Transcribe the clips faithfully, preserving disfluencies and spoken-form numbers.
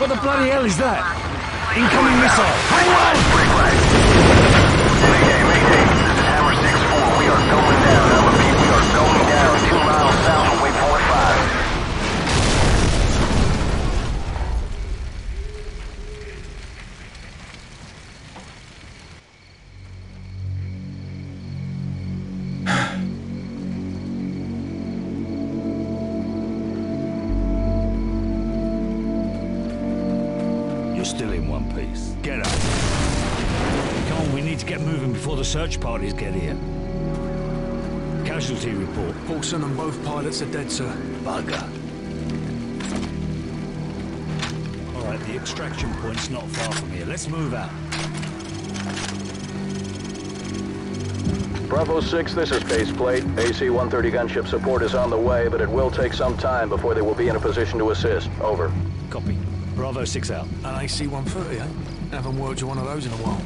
What the bloody hell is that? Incoming missile! Hang on! Mayday, mayday. This is Hammer six four. We are going down. I repeat, we are going down. Two miles south of waypoint five. The search parties get here. Casualty report. Paulson and both pilots are dead, sir. Bugger. All right, the extraction point's not far from here. Let's move out. Bravo six, this is baseplate. A C one thirty gunship support is on the way, but it will take some time before they will be in a position to assist. Over. Copy. Bravo six out. An A C one thirty, eh? Haven't worked one of those in a while.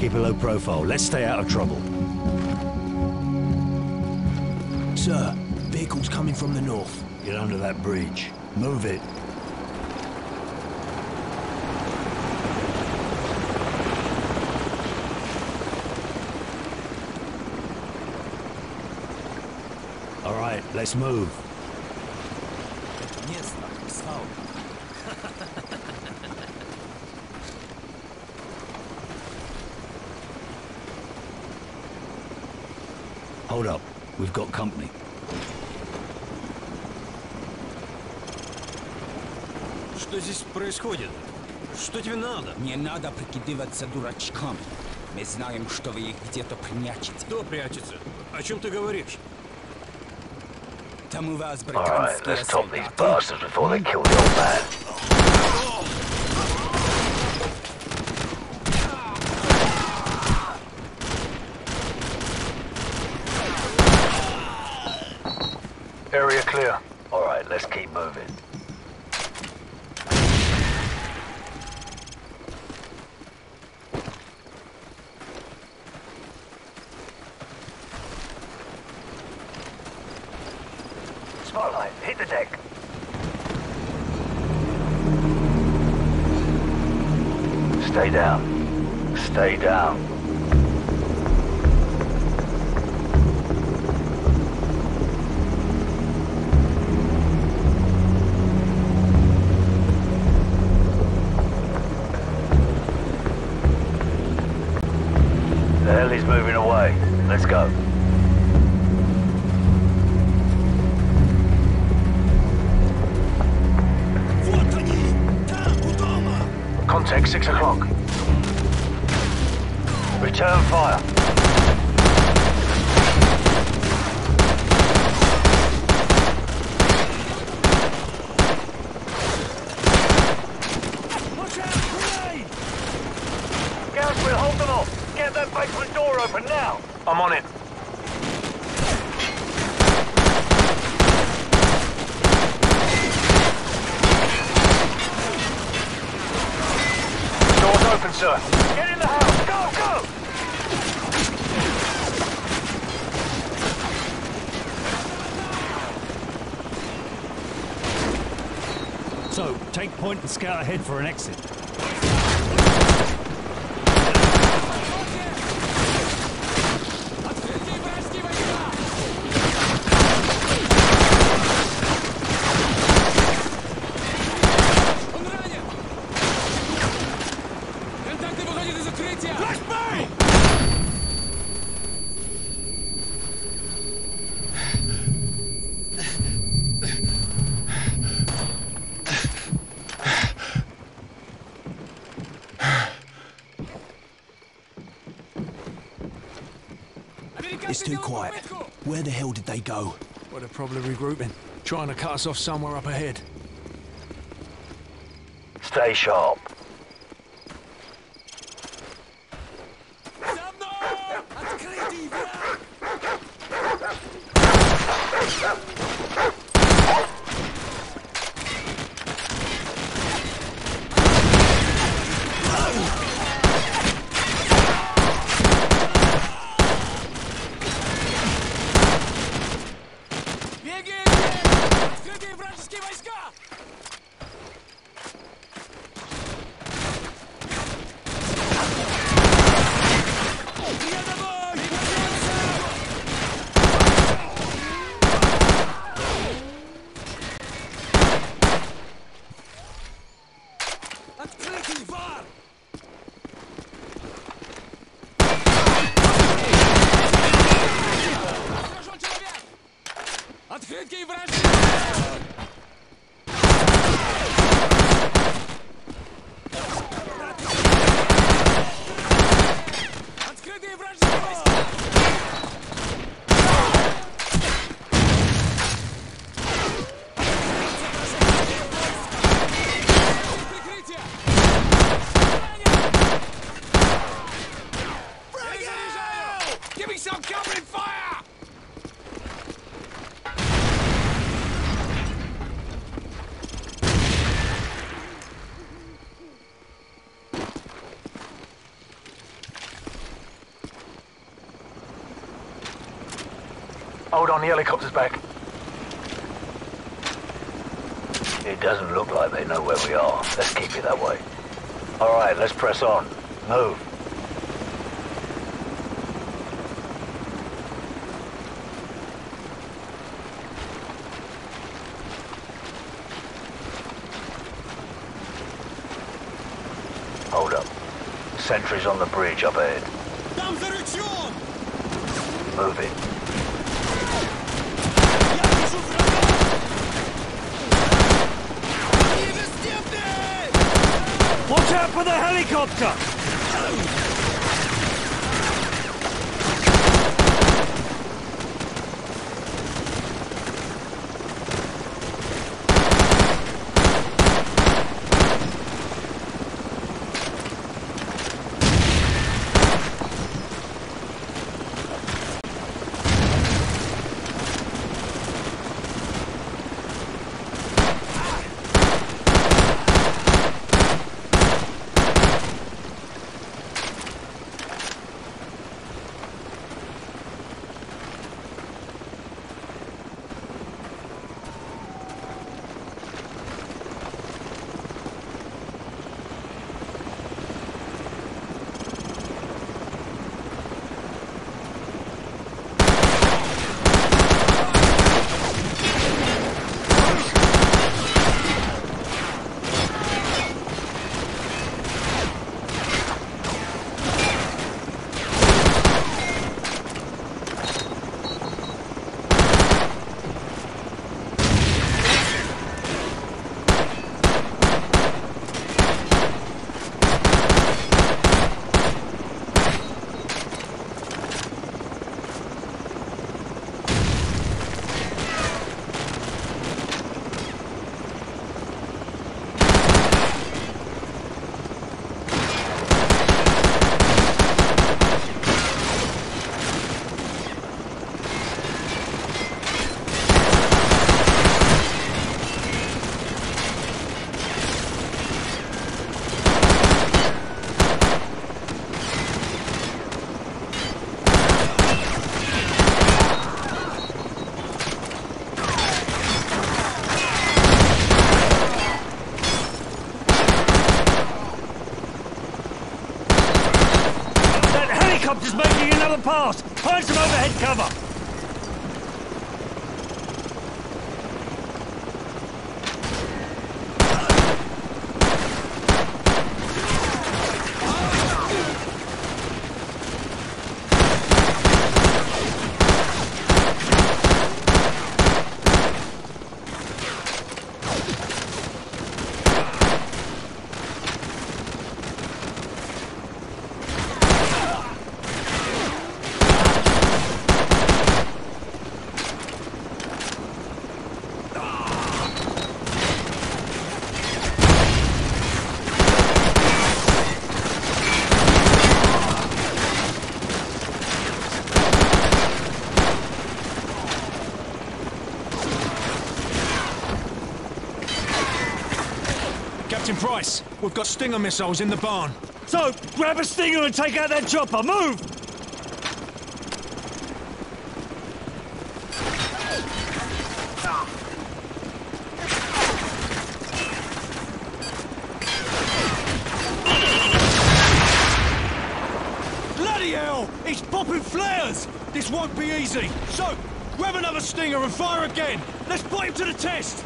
Keep a low profile. Let's stay out of trouble. Sir, vehicle's coming from the north. Get under that bridge. Move it. All right, let's move. Hold up, we've got company. Что здесь происходит? Что тебе надо? Не надо прикидываться дурачком. Мы знаем, что вы их где-то прячете. Кто прячется? О чем ты говоришь? Там у вас британские солдаты. Area clear. All right, let's keep moving. Spotlight, hit the deck. Stay down. Stay down. He's moving away. Let's go. Contact six o'clock. Return fire. Watch out! Gas will hold them off. Get that basement door open now! I'm on it. Door's open, sir. Get in the house! Go, go! So, take point and scout ahead for an exit. It's too quiet. Where the hell did they go? Well, they're probably regrouping, trying to cut us off somewhere up ahead. Stay sharp. Открытки вражеские! Hold on, the helicopter's back. It doesn't look like they know where we are. Let's keep it that way. All right, let's press on. Move. Hold up. Sentries on the bridge up ahead. Move it. Watch out for the helicopter! Just making another pass! Find some overhead cover! Captain Price, we've got Stinger missiles in the barn. Soap, grab a Stinger and take out that chopper. Move! Bloody hell! It's popping flares! This won't be easy. Soap, grab another Stinger and fire again. Let's put him to the test.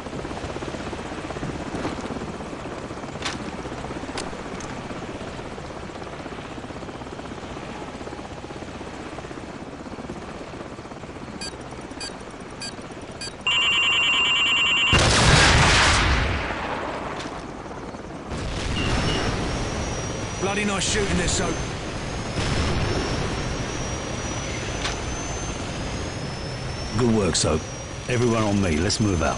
Bloody nice shooting this, Soap. Good work, Soap. Everyone on me. Let's move out.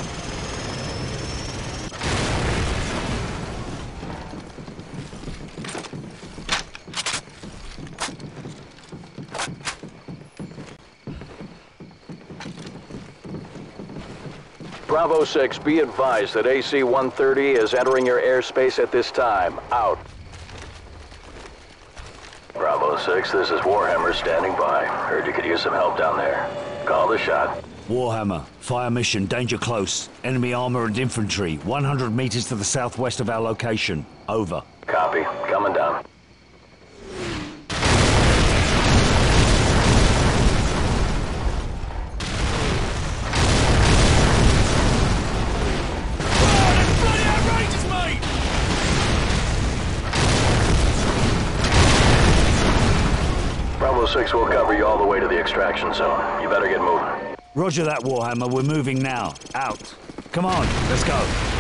Bravo six, be advised that A C one thirty is entering your airspace at this time. Out. Bravo six, this is Warhammer standing by. Heard you could use some help down there. Call the shot. Warhammer, fire mission, danger close. Enemy armor and infantry, one hundred meters to the southwest of our location. Over. Copy. Coming down. Bravo six will cover you all the way to the extraction zone. You better get moving. Roger that, Warhammer. We're moving now. Out. Come on, let's go.